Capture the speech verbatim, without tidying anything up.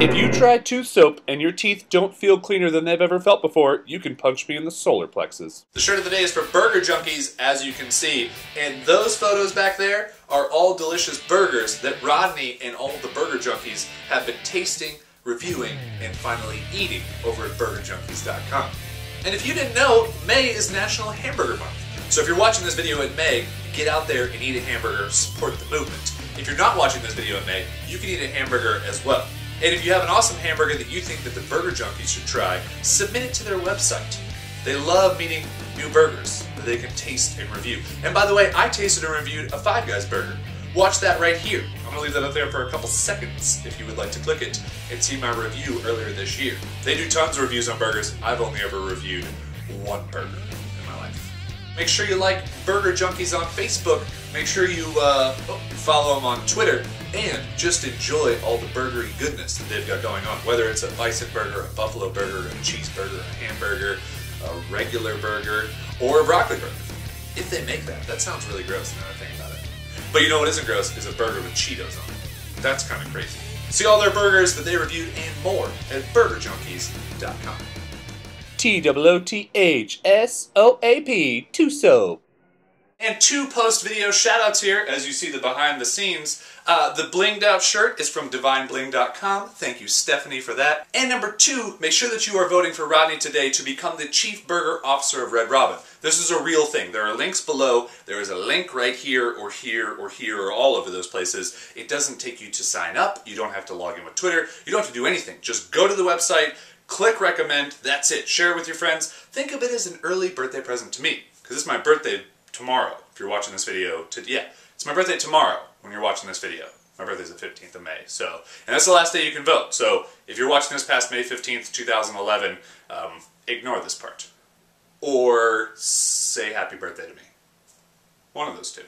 If you try tooth soap and your teeth don't feel cleaner than they've ever felt before, you can punch me in the solar plexus. The shirt of the day is from Burger Junkies, as you can see. And those photos back there are all delicious burgers that Rodney and all the Burger Junkies have been tasting, reviewing, and finally eating over at burger junkies dot com. And if you didn't know, May is National Hamburger Month. So if you're watching this video in May, get out there and eat a hamburger, support the movement. If you're not watching this video in May, you can eat a hamburger as well. And if you have an awesome hamburger that you think that the Burger Junkies should try, submit it to their website. They love meeting new burgers that they can taste and review. And by the way, I tasted and reviewed a Five Guys burger. Watch that right here. I'm going to leave that up there for a couple seconds if you would like to click it and see my review earlier this year. They do tons of reviews on burgers. I've only ever reviewed one burger in my life. Make sure you like Burger Junkies on Facebook. Make sure you uh, follow them on Twitter. And just enjoy all the burgery goodness that they've got going on, whether it's a bison burger, a buffalo burger, a cheeseburger, a hamburger, a regular burger, or a broccoli burger. If they make that, that sounds really gross now that I think about it. But you know what isn't gross is a burger with Cheetos on it. That's kind of crazy. See all their burgers that they reviewed and more at burger junkies dot com. T O O T H S O A P, Tuso. And two post video shoutouts here, as you see the behind the scenes. Uh, the blinged out shirt is from divine bling dot com. Thank you, Stephanie, for that. And number two, make sure that you are voting for Rodney today to become the Chief Burger Officer of Red Robin. This is a real thing. There are links below. There is a link right here or here or here or all over those places. It doesn't take you to sign up. You don't have to log in with Twitter. You don't have to do anything. Just go to the website, click recommend, that's it. Share it with your friends. Think of it as an early birthday present to me, because it's my birthday tomorrow, if you're watching this video, to, yeah, it's my birthday tomorrow when you're watching this video. My birthday's the fifteenth of May, so, and that's the last day you can vote. So if you're watching this past May fifteenth, two thousand eleven, um, ignore this part. Or say happy birthday to me. One of those two.